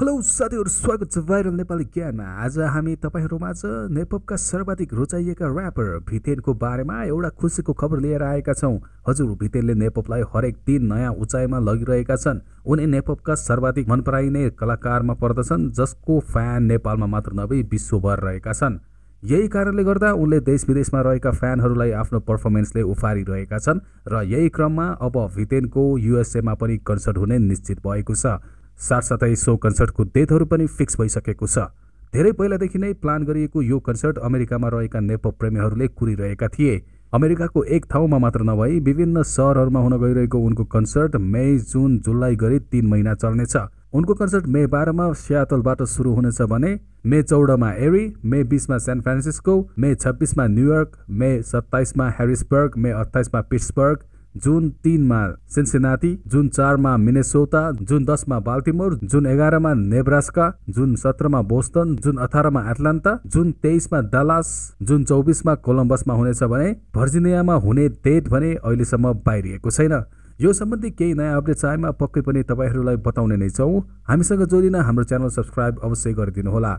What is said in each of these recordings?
Hello साथीहरु, स्वागत छ भाइरल नेपाली ज्ञानमा। आज हामी तपाईहरुमा नेपालका सर्वाधिक रुचाइएका र्‍यापर भितेनको बारेमा एउटा खुसीको खबर लिएर आएका छौं। हजुर, भितेनले नेपाललाई हरेक दिन नयाँ उचाइमा लगिरहेका छन्। उनी नेपालका सर्वाधिक मनपराइने कलाकारमा पर्दछन्, जसको फ्यान नेपालमा मात्र नभई विश्वभर रहेका छन्। यही कारणले गर्दा उनले देश-विदेशमा रहेका फ्यानहरुलाई आफ्नो परफर्मेन्सले उफारिरहेका छन् र यही क्रममा अब भितेनको युएसए मा पनि कन्सर्ट हुने निश्चित भएको छ। साथसाथै सो कन्सर्टको डेटहरु पनि फिक्स भइसकेको छ। धेरै पहिलादेखि नै प्लान गरिएको यो कन्सर्ट अमेरिकामा रहेका नेपाल प्रेमीहरूले कुरिरहेका थिए। अमेरिकाको एक ठाउँमा मात्र नभई विभिन्न शहरहरुमा हुन गइरहेको उनको कन्सर्ट मई, जुन, जुलाई गरी 3 महिना चल्नेछ। उनको कन्सर्ट मे 12 मा सियाटलबाट सुरु हुनेछ भने मे 14 मा एरी, मे 20 मा सान फ्रान्सिस्को, मे 26 मा न्यूयर्क, मे 27 मा ह्यारिसबर्ग, मे 28 मा पिट्सबर्ग, जुन 3 मा सिन्सिनाटी, जुन 4 मा मिनेसोटा, जुन 10 मा बाल्टिमोर, जुन 11 मा नेब्रास्का, जुन 17 मा बोस्टन, जुन 18 मा अटलान्टा, जुन 23 मा डलास, जुन 24 मा कोलम्बस मा हुनेछ भने भर्जिनियामा हुने डेट भने अहिलेसम्म बाहिरिएको छैन। यो सम्बन्धी केही नयाँ अपडेट आएमा पक्कै पनि तपाईहरुलाई बताउने नै छौं। हामीसँग जोडिन हाम्रो च्यानल सब्स्क्राइब अवश्य गरिदिनु होला।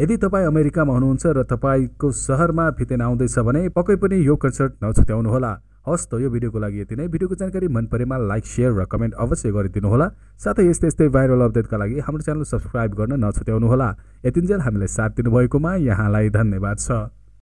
यदि तपाई अमेरिकामा हुनुहुन्छ र तपाईको शहरमा भितेन आउँदैछ भने पक्कै पनि यो कन्सर्ट नछुट्याउनु होला। हस्, त यो भिडियोको लागि यति नै। भिडियोको जानकारी मन परेमा लाइक, शेयर र कमेन्ट अवश्य गरिदिनु होला। साथै यस्तै यस्तै भाइरल अपडेटका लागि हाम्रो च्यानल सब्स्क्राइब गर्न नछुट्याउनु होला। यतिन्जेल हामीलाई साथ दिनुभएकोमा यहाँलाई धन्यवाद छ।